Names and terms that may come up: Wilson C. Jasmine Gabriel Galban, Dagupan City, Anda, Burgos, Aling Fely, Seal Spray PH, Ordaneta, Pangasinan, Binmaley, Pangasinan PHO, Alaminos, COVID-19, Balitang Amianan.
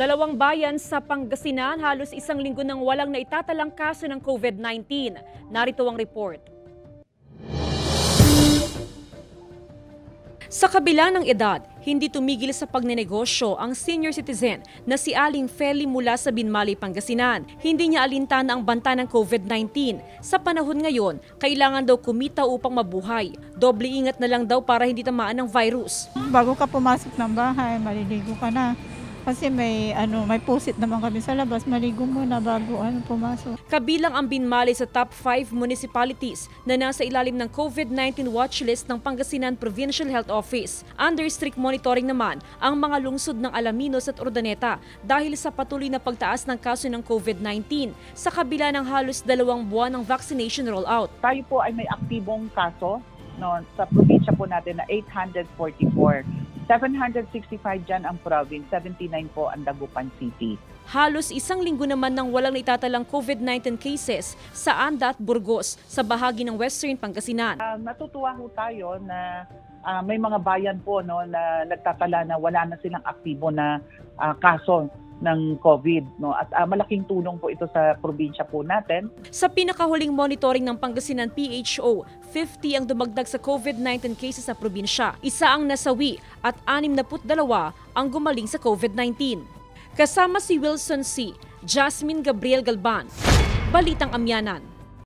Dalawang bayan sa Pangasinan halos isang linggo nang walang naitatalang kaso ng COVID-19. Narito ang report. Sa kabila ng edad, hindi tumigil sa pagnenegosyo ang senior citizen na si Aling Fely mula sa Binmaley, Pangasinan. Hindi niya alintana ang banta ng COVID-19. Sa panahon ngayon, kailangan daw kumita upang mabuhay. Doble ingat na lang daw para hindi tamaan ng virus. Bago ka pumasok ng bahay, maliligo ka na. Kasi may pusit naman kami sa labas, maligo muna bago pumasok. Kabilang ang Binmaley sa top 5 municipalities na nasa ilalim ng COVID-19 watchlist ng Pangasinan Provincial Health Office. Under strict monitoring naman ang mga lungsod ng Alaminos at Ordaneta dahil sa patuloy na pagtaas ng kaso ng COVID-19 sa kabila ng halos dalawang buwan ng vaccination rollout. Tayo po ay may aktibong kaso sa probinsya po natin na 844. 765 dyan ang province, 79 po ang Dagupan City. Halos isang linggo naman nang walang naitatalang COVID-19 cases sa Anda at Burgos sa bahagi ng Western Pangasinan. Natutuwa po tayo na may mga bayan po na nagtatala na wala na silang aktibo na kaso ng COVID, at malaking tulong po ito sa probinsya po natin. Sa pinakahuling monitoring ng Pangasinan PHO, 50 ang dumagdag sa COVID-19 cases sa probinsya. Isa ang nasawi at 62 ang gumaling sa COVID-19. Kasama si Wilson C. Jasmine Gabriel Galban, Balitang Amianan.